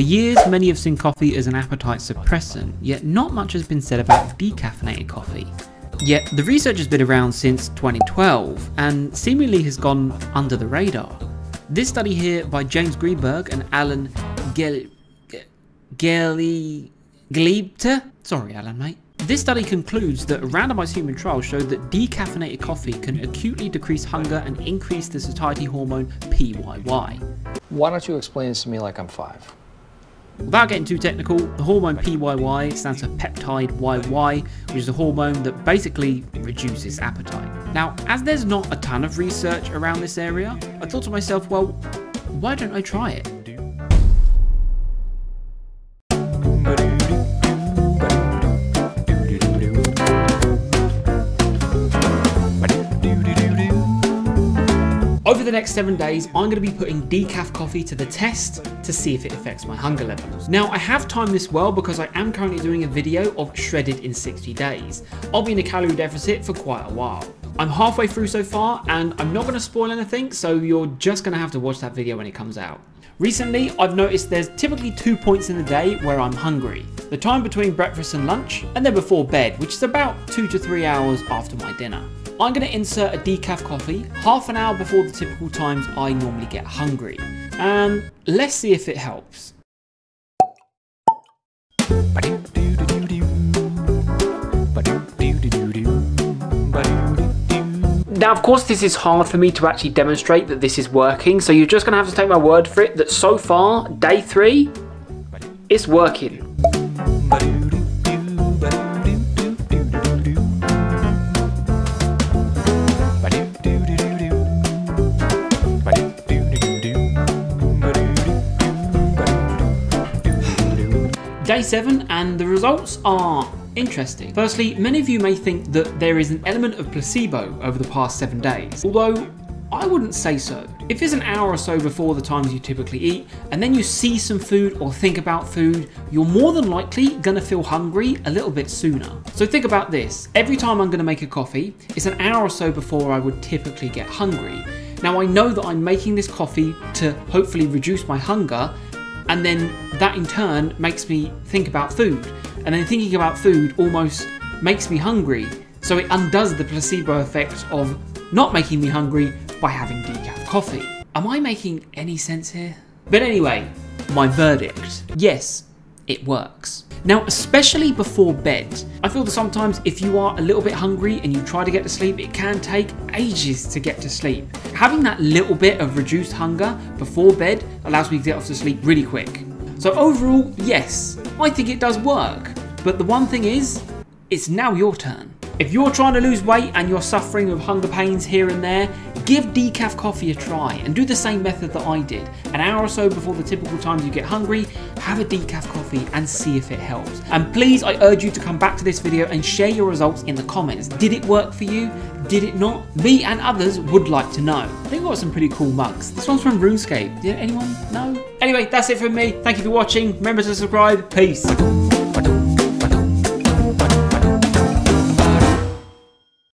For years, many have seen coffee as an appetite suppressant, yet not much has been said about decaffeinated coffee. Yet the research has been around since 2012 and seemingly has gone under the radar. This study here by James Greenberg and Alan Geliebter. Sorry, Alan, mate. This study concludes that a randomized human trial showed that decaffeinated coffee can acutely decrease hunger and increase the satiety hormone PYY. Why don't you explain this to me like I'm five? Without getting too technical, the hormone PYY stands for peptide YY, which is a hormone that basically reduces appetite. Now, as there's not a ton of research around this area, I thought to myself, well, why don't I try it? Over the next 7 days, I'm going to be putting decaf coffee to the test to see if it affects my hunger levels. Now, I have timed this well because I am currently doing a video of shredded in 60 days. I'll be in a calorie deficit for quite a while. I'm halfway through so far and I'm not going to spoil anything, so you're just going to have to watch that video when it comes out. Recently, I've noticed there's typically 2 points in the day where I'm hungry. The time between breakfast and lunch, and then before bed, which is about 2 to 3 hours after my dinner. I'm going to insert a decaf coffee half an hour before the typical times I normally get hungry. And let's see if it helps. Now, of course, this is hard for me to actually demonstrate that this is working, so you're just going to have to take my word for it that so far, day 3, it's working. Day 7, and the results are interesting. Firstly, many of you may think that there is an element of placebo over the past 7 days, although I wouldn't say so. If it's an hour or so before the times you typically eat, and then you see some food or think about food, you're more than likely gonna feel hungry a little bit sooner. So think about this. Every time I'm gonna make a coffee, it's an hour or so before I would typically get hungry. Now I know that I'm making this coffee to hopefully reduce my hunger, and then that in turn makes me think about food. And then thinking about food almost makes me hungry. So it undoes the placebo effect of not making me hungry by having decaf coffee. Am I making any sense here? But anyway, my verdict. Yes, it works. Now, especially before bed, I feel that sometimes if you are a little bit hungry and you try to get to sleep, it can take ages to get to sleep. Having that little bit of reduced hunger before bed allows me to get off to sleep really quick. So overall, yes, I think it does work. But the one thing is, it's now your turn. If you're trying to lose weight and you're suffering with hunger pains here and there, give decaf coffee a try and do the same method that I did. An hour or so before the typical times you get hungry, have a decaf coffee and see if it helps. And please, I urge you to come back to this video and share your results in the comments. Did it work for you? Did it not? Me and others would like to know. I think I've got some pretty cool mugs. This one's from RuneScape. Did anyone know? Anyway, that's it from me. Thank you for watching. Remember to subscribe. Peace.